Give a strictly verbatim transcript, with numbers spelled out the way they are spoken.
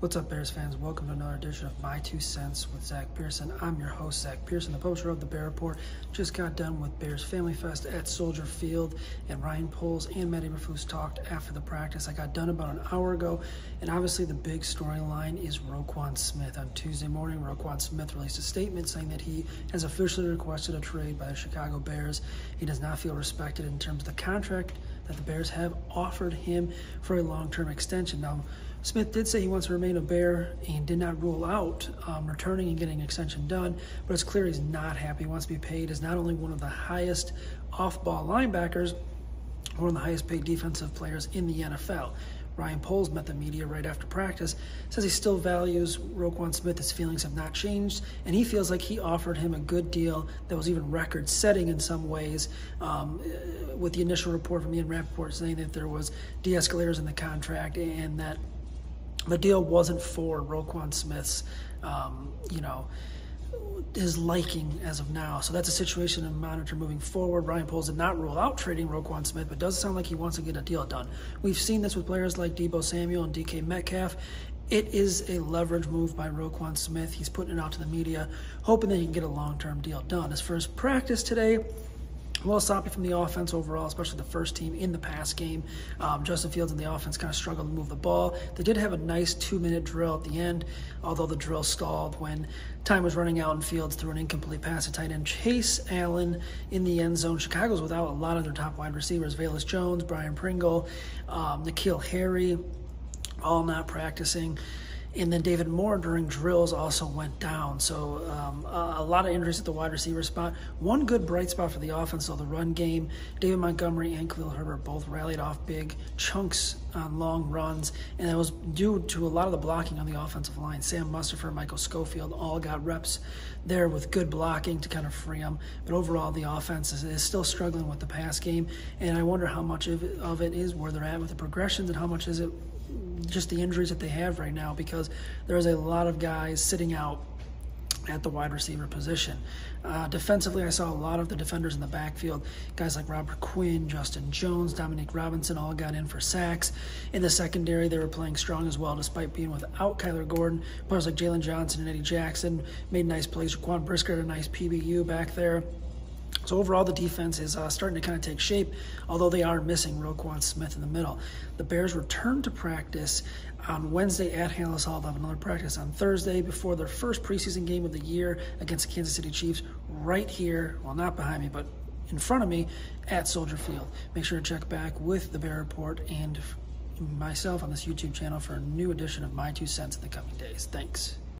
What's up, Bears fans? Welcome to another edition of My Two Cents with Zach Pearson. I'm your host, Zach Pearson, the publisher of The Bear Report. Just got done with Bears Family Fest at Soldier Field, and Ryan Poles and Matt Eberflus talked after the practice. I got done about an hour ago, and obviously the big storyline is Roquan Smith. On Tuesday morning, Roquan Smith released a statement saying that he has officially requested a trade by the Chicago Bears. He does not feel respected in terms of the contract that the Bears have offered him for a long-term extension. Now, Smith did say he wants to remain a Bear and did not rule out um, returning and getting an extension done, but it's clear he's not happy. He wants to be paid as not only one of the highest off-ball linebackers, but one of the highest-paid defensive players in the N F L. Ryan Poles met the media right after practice, says he still values Roquan Smith. His feelings have not changed, and he feels like he offered him a good deal that was even record-setting in some ways, um, with the initial report from Ian Rappaport saying that there was de-escalators in the contract and that the deal wasn't for Roquan Smith's, um, you know, his liking as of now. So that's a situation to monitor moving forward. Ryan Poles did not rule out trading Roquan Smith, but it does sound like he wants to get a deal done. We've seen this with players like Debo Samuel and D K Metcalf. It is a leverage move by Roquan Smith. He's putting it out to the media, hoping that he can get a long-term deal done. As for his practice today, well, sloppy from the offense overall, especially the first team in the pass game. Um, Justin Fields and the offense kind of struggled to move the ball. They did have a nice two-minute drill at the end, although the drill stalled when time was running out and Fields threw an incomplete pass to tight end Chase Allen in the end zone. Chicago's without a lot of their top wide receivers: Valus Jones, Brian Pringle, um, Nikhil Harry, all not practicing. And then David Moore during drills also went down. So um, a, a lot of injuries at the wide receiver spot. One good bright spot for the offense, though, the run game. David Montgomery and Khalil Herbert both rallied off big chunks on long runs, and that was due to a lot of the blocking on the offensive line. Sam Mustipher, Michael Schofield all got reps there with good blocking to kind of free them. But overall, the offense is, is still struggling with the pass game, and I wonder how much of it, of it is where they're at with the progressions and how much is it just the injuries that they have right now, because there's a lot of guys sitting out at the wide receiver position. Uh, defensively, I saw a lot of the defenders in the backfield. Guys like Robert Quinn, Justin Jones, Dominique Robinson all got in for sacks. In the secondary, they were playing strong as well, despite being without Kyler Gordon. Players like Jalen Johnson and Eddie Jackson made nice plays. Jaquan Brisker had a nice P B U back there. So overall, the defense is uh, starting to kind of take shape, although they are missing Roquan Smith in the middle. The Bears return to practice on Wednesday at Halas Hall. They'll have another practice on Thursday before their first preseason game of the year against the Kansas City Chiefs right here, well, not behind me, but in front of me at Soldier Field. Make sure to check back with the Bear Report and myself on this YouTube channel for a new edition of My Two Cents in the coming days. Thanks.